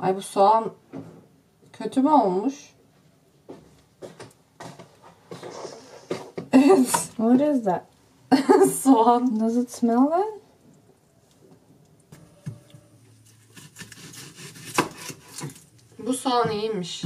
Ay bu soğan kötü mü olmuş? What is that? Soğan. Does it smell it? Bu soğan iyiymiş.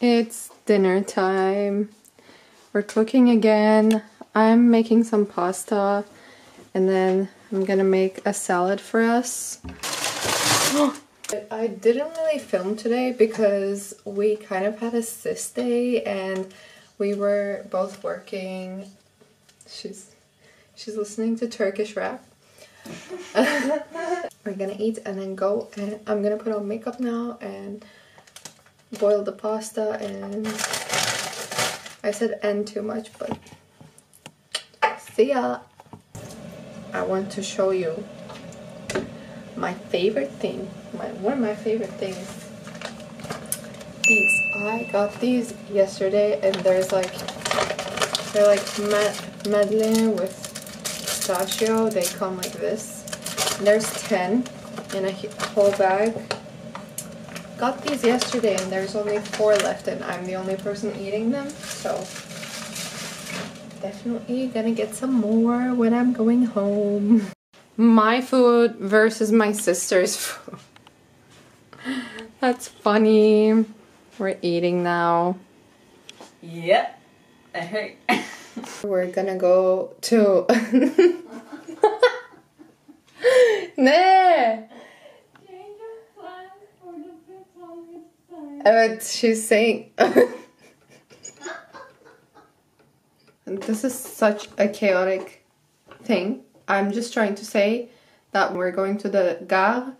It's dinner time. We're cooking again. I'm making some pasta and then I'm gonna make a salad for us. I didn't really film today because we kind of had a sis day and we were both working. She's listening to Turkish rap. We're gonna eat and then go, and I'm gonna put on makeup now and boil the pasta, and I said "and" too much, but see ya. I want to show you my favorite thing, one of my favorite things. These, I got these yesterday, and there's like, they're like madeleine with pistachio. They come like this. And there's 10 in a whole bag. Got these yesterday and there's only 4 left and I'm the only person eating them, so definitely gonna get some more when I'm going home. My food versus my sister's food. That's funny. We're eating now. Yep, I hurt. We're gonna go to... Ne? But she's saying this is such a chaotic thing. I'm just trying to say that we're going to the gare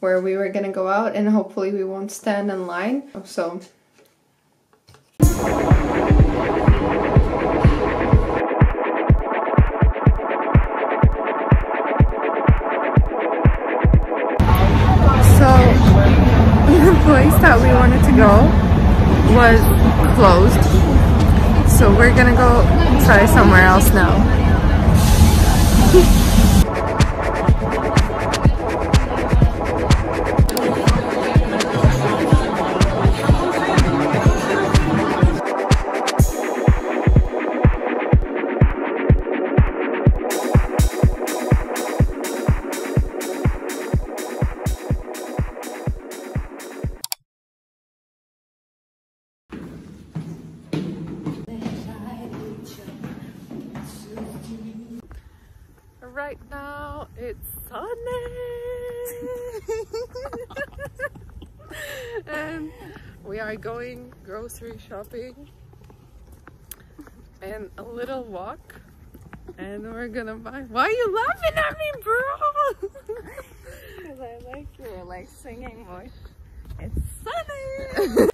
where we were gonna go out and hopefully we won't stand in line. So place that we wanted to go was closed, so we're gonna go try somewhere else now. Right now it's Sunday and we are going grocery shopping and a little walk, and we're gonna buy. Why are you laughing at me, bro? Because I like your like singing voice. It's Sunday.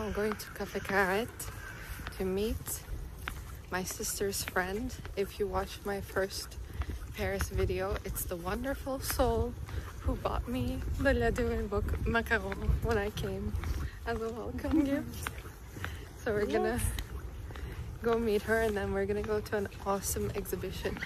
Now I'm going to Café Carette to meet my sister's friend. If you watched my first Paris video, it's the wonderful soul who bought me the Ladurée book Macaron when I came as a welcome gift. So we're gonna go meet her and then we're gonna go to an awesome exhibition.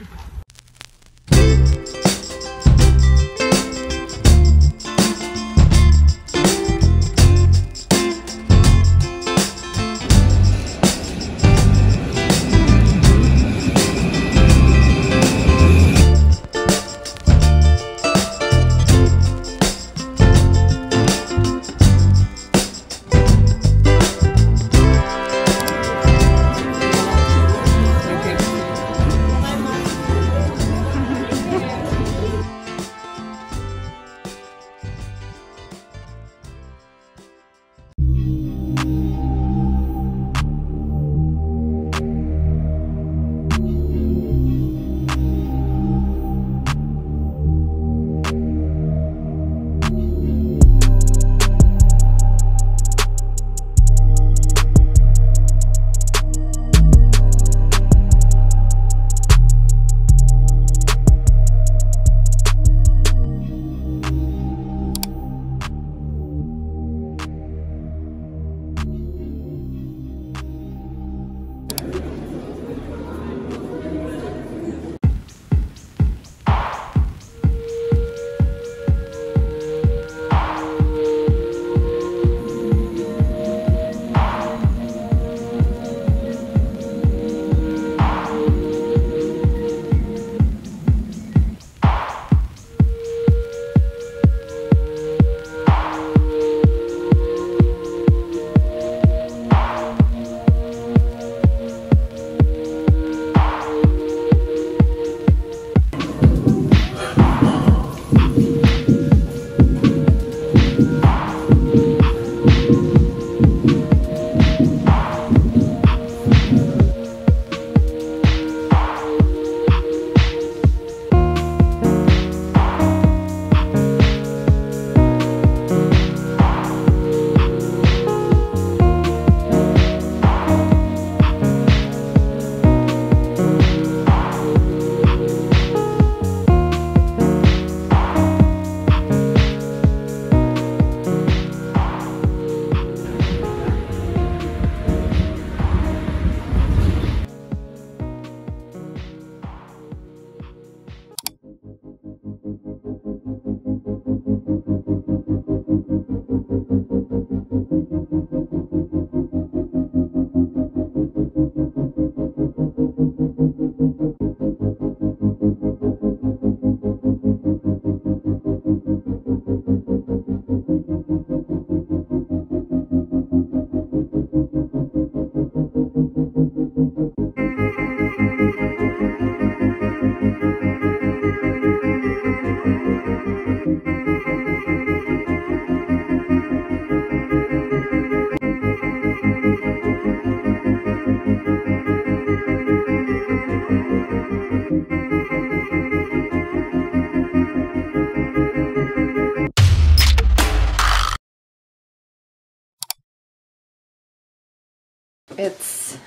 It's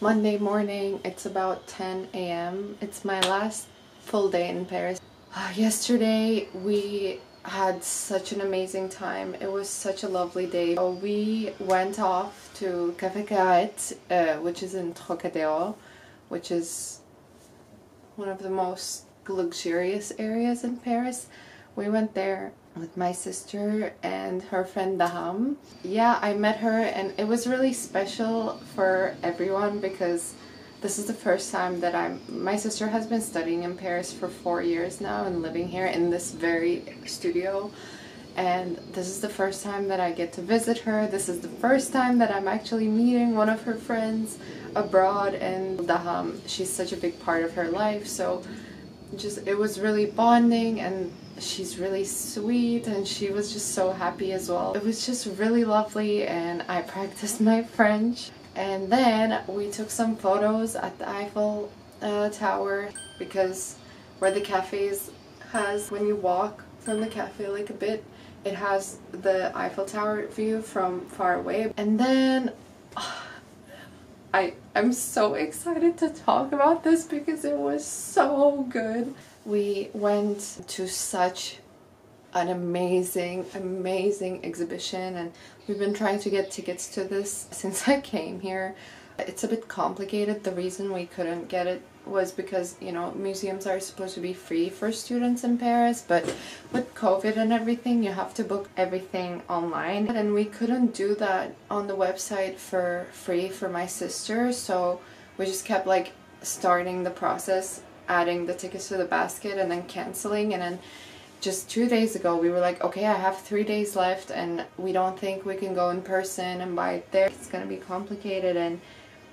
Monday morning, it's about 10 a.m. It's my last full day in Paris. Yesterday we had such an amazing time. It was such a lovely day. So we went off to Café Carette, which is in Trocadero, which is one of the most luxurious areas in Paris. We went there with my sister and her friend Daham. Yeah, I met her and it was really special for everyone because this is the first time that my sister has been studying in Paris for 4 years now and living here in this very studio, and this is the first time that I get to visit her. This is the first time that I'm actually meeting one of her friends abroad, and Daham, she's such a big part of her life, so it was really bonding, and she's really sweet, and she was just so happy as well. It was just really lovely, and I practiced my French, and then we took some photos at the Eiffel Tower, because where the cafes has, when you walk from the cafe like a bit, It has the Eiffel Tower view from far away. And then I'm so excited to talk about this because it was so good. We went to such an amazing exhibition, and we've been trying to get tickets to this since I came here. It's a bit complicated. The reason we couldn't get it was because, you know, museums are supposed to be free for students in Paris, but with COVID and everything, you have to book everything online, and we couldn't do that on the website for free for my sister, so we just kept like starting the process, adding the tickets to the basket and then canceling, and then just 2 days ago we were like, okay, I have 3 days left and we don't think we can go in person and buy it there. It's gonna be complicated, and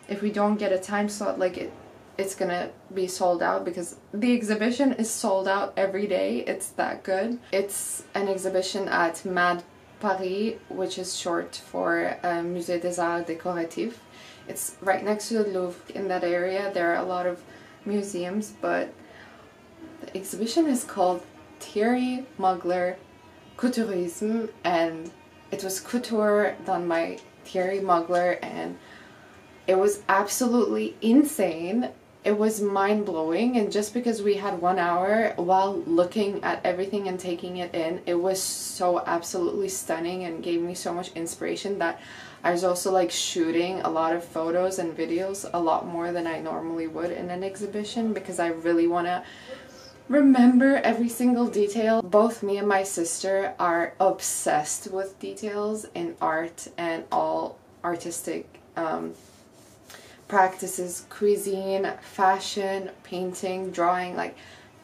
if we don't get a time slot, like it's gonna be sold out because the exhibition is sold out every day. It's that good. It's an exhibition at Mad Paris, which is short for Musée des Arts Decoratifs. It's right next to the Louvre. In that area there are a lot of museums, but the exhibition is called Thierry Mugler Couturisme, and it was couture done by Thierry Mugler, and it was absolutely insane. It was mind-blowing, and just because we had 1 hour while looking at everything and taking it in, it was so absolutely stunning and gave me so much inspiration that I was also like shooting a lot of photos and videos, a lot more than I normally would in an exhibition, because I really want to remember every single detail. Both me and my sister are obsessed with details in art and all artistic practices, cuisine, fashion, painting, drawing, like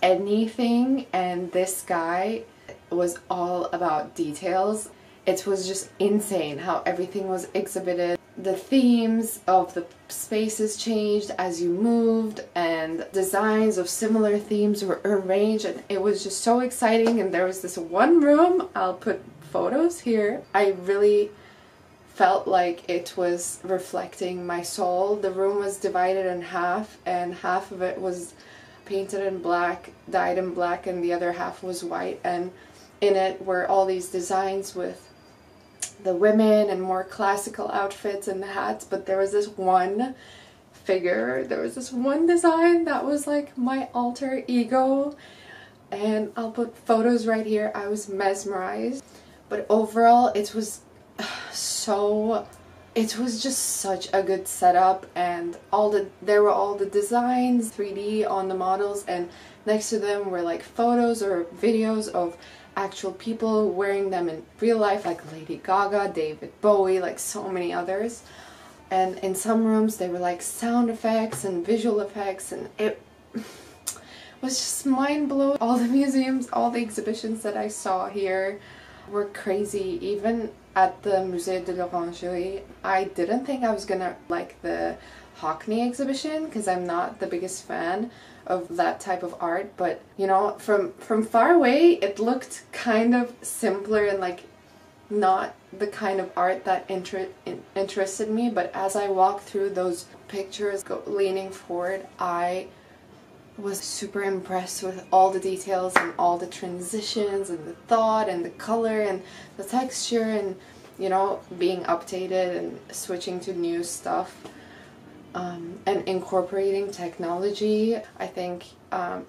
anything, and this guy was all about details. It was just insane how everything was exhibited. The themes of the spaces changed as you moved, and designs of similar themes were arranged, and it was just so exciting. And there was this one room, I'll put photos here, I really felt like it was reflecting my soul. The room was divided in half, and half of it was painted in black, dyed in black, and the other half was white, and in it were all these designs with the women and more classical outfits and the hats, but there was this one figure, there was this one design that was like my alter ego, and I'll put photos right here. I was mesmerized. But overall it was just such a good setup, and there were all the designs 3D on the models, and next to them were like photos or videos of actual people wearing them in real life, like Lady Gaga, David Bowie, like so many others. And in some rooms they were like sound effects and visual effects, and it was just mind-blowing. All the museums, all the exhibitions that I saw here were crazy. Even at the Musée de l'Orangerie, I didn't think I was gonna like the Hockney exhibition because I'm not the biggest fan of that type of art, but you know, from far away it looked kind of simpler and like not the kind of art that interested me. But as I walked through those pictures leaning forward, I was super impressed with all the details and all the transitions and the thought and the color and the texture, and you know, being updated and switching to new stuff. And incorporating technology. I think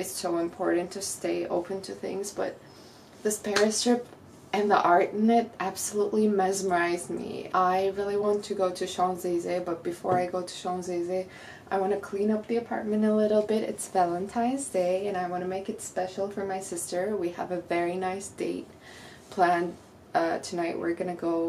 it's so important to stay open to things, but this Paris trip and the art in it absolutely mesmerized me. I really want to go to Champs-Élysées, but before I go to Champs-Élysées, I want to clean up the apartment a little bit. It's Valentine's Day and I want to make it special for my sister. We have a very nice date planned. Tonight we're gonna go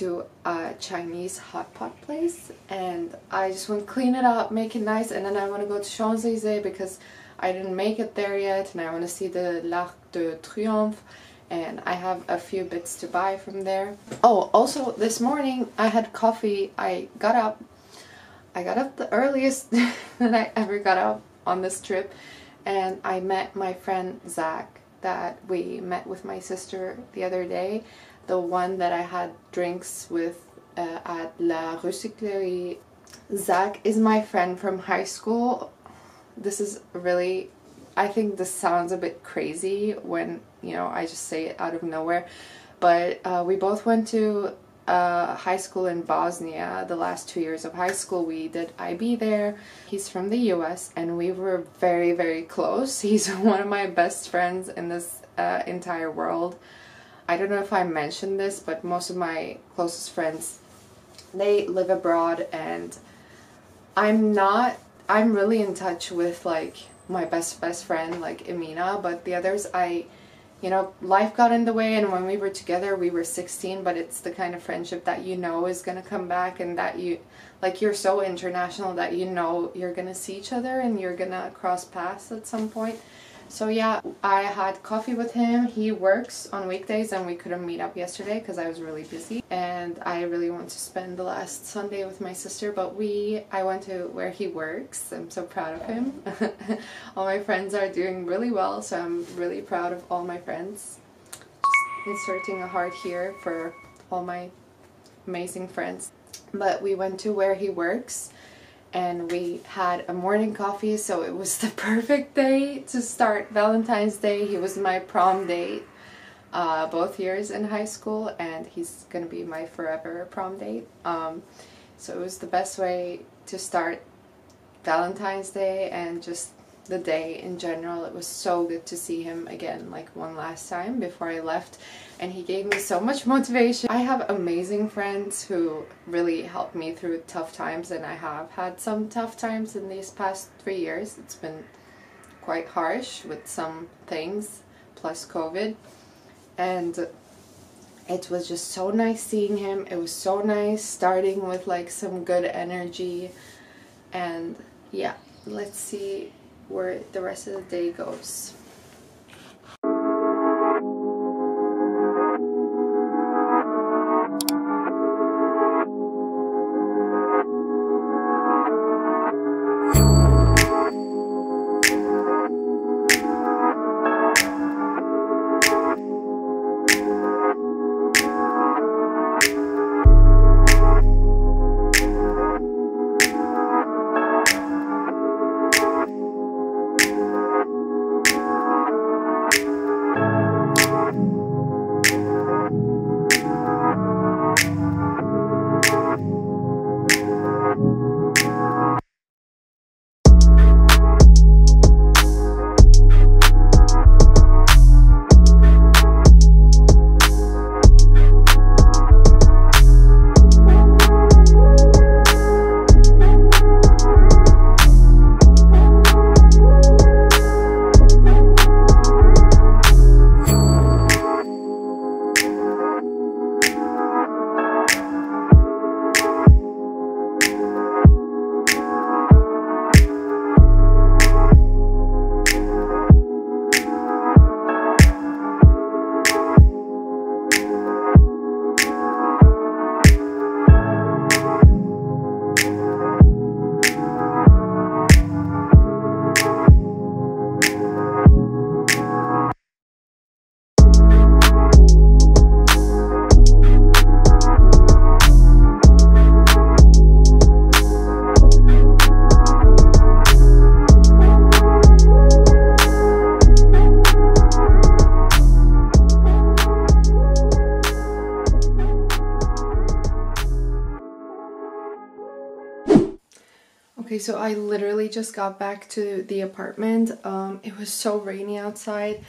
to a Chinese hot pot place, and I just want to clean it up, make it nice, and then I want to go to Champs-Élysées because I didn't make it there yet, and I want to see the L'Arc de Triomphe, and I have a few bits to buy from there. Oh, also this morning I had coffee. I got up the earliest that I ever got up on this trip, and I met my friend Zach that we met with my sister the other day. The one that I had drinks with at La Recyclerie. Zach is my friend from high school. This is really I think this sounds a bit crazy when, you know, I just say it out of nowhere, but we both went to high school in Bosnia. The last 2 years of high school we did IB there. He's from the US and we were very, very close. He's one of my best friends in this entire world. I don't know if I mentioned this, but most of my closest friends, they live abroad, and I'm really in touch with, like, my best friend, like Amina, but the others, you know, life got in the way, and when we were together we were 16, but it's the kind of friendship that you know is gonna come back, and that you, like, you're so international that you know you're gonna see each other and you're gonna cross paths at some point. So yeah, I had coffee with him. He works on weekdays and we couldn't meet up yesterday because I was really busy, and I really want to spend the last Sunday with my sister, but I went to where he works. I'm so proud of him. All my friends are doing really well, so I'm really proud of all my friends. Just inserting a heart here for all my amazing friends. But we went to where he works, and we had a morning coffee, so it was the perfect day to start Valentine's Day. He was my prom date both years in high school, and he's gonna be my forever prom date. So it was the best way to start Valentine's Day and just the day in general. It was so good to see him again, like, one last time before I left, and he gave me so much motivation. I have amazing friends who really helped me through tough times, and I have had some tough times in these past 3 years. It's been quite harsh with some things, plus COVID, and it was just so nice seeing him. It was so nice starting with, like, some good energy, and yeah, let's see where the rest of the day goes. Okay, so I literally just got back to the apartment. It was so rainy outside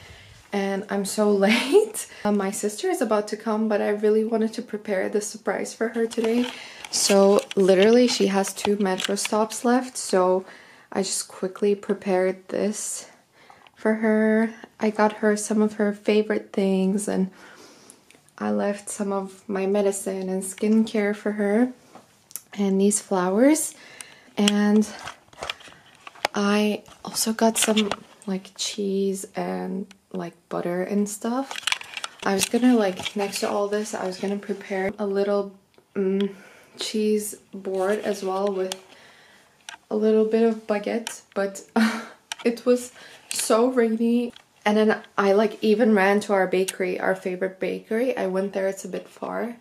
and I'm so late. My sister is about to come, but I really wanted to prepare the surprise for her today. So literally she has 2 metro stops left, so I just quickly prepared this for her. I got her some of her favorite things, and I left some of my medicine and skincare for her, and these flowers. And I also got some, like, cheese and, like, butter and stuff. I was gonna, like, next to all this, I was gonna prepare a little cheese board as well with a little bit of baguette, but it was so rainy. And then I, like, even ran to our bakery, our favorite bakery. I went there, it's a bit far,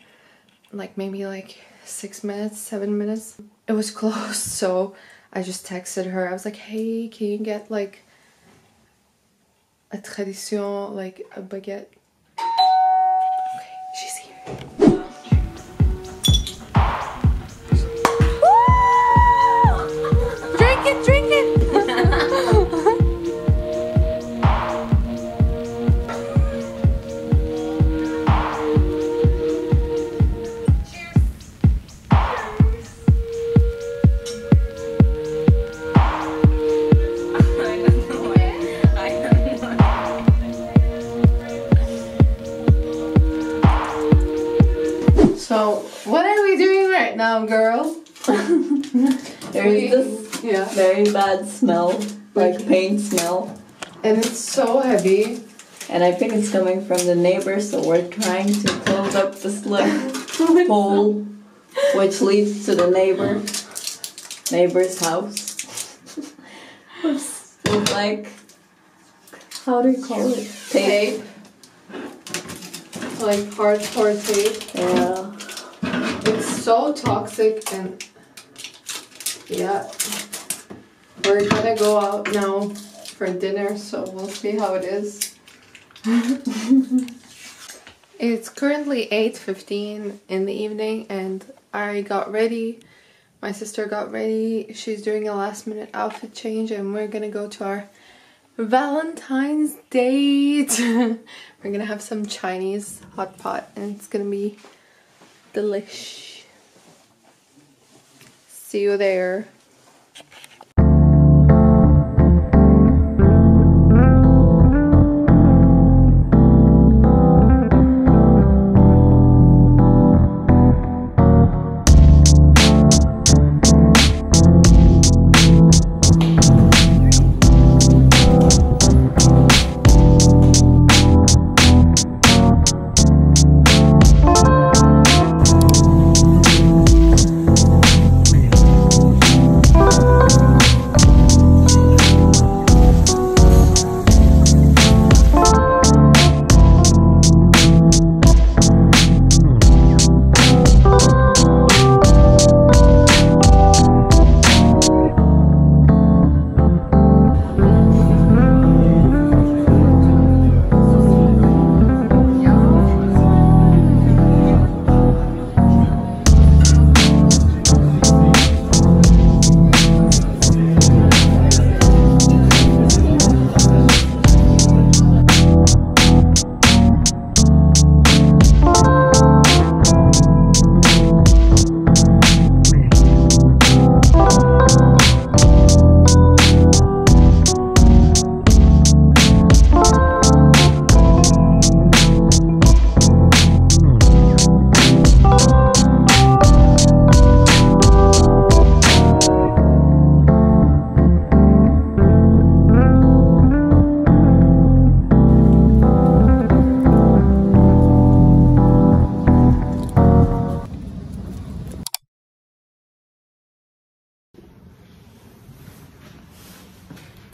like, maybe, like, 6 minutes, 7 minutes. It was closed, so I just texted her. I was like, hey, can you get, like, a tradition, like a baguette. Okay, she's here. Woo! Drink it, drink it! Cheers! So, what are we doing right now, girl? There's this very bad smell, like paint smell. And it's so heavy. And I think it's coming from the neighbor, so we're trying to close up this little hole, which leads to the neighbor's house. With like, how do you call it? Tape. Like hardcore tape. Yeah. It's so toxic, and yeah, we're gonna go out now for dinner, so we'll see how it is. It's currently 8:15 in the evening, and I got ready. My sister got ready. She's doing a last-minute outfit change, and we're gonna go to our Valentine's date. We're gonna have some Chinese hot pot, and it's gonna be delish. See you there.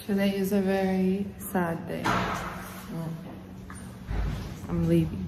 Today is a very sad day. I'm leaving.